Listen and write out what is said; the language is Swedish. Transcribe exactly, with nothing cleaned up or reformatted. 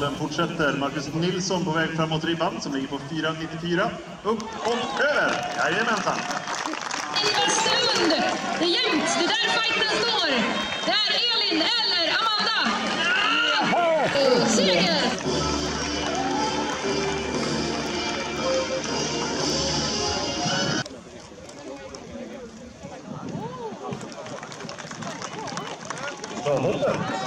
Den fortsätter. Markus Nilsson på väg framåt ribban som ligger på fyra nittiofyra. Upp och över. Jajamensan. Elversund. Det är jämnt. Det är där fighten står. Det är Elin eller Amanda. Ja! Seger. Bra.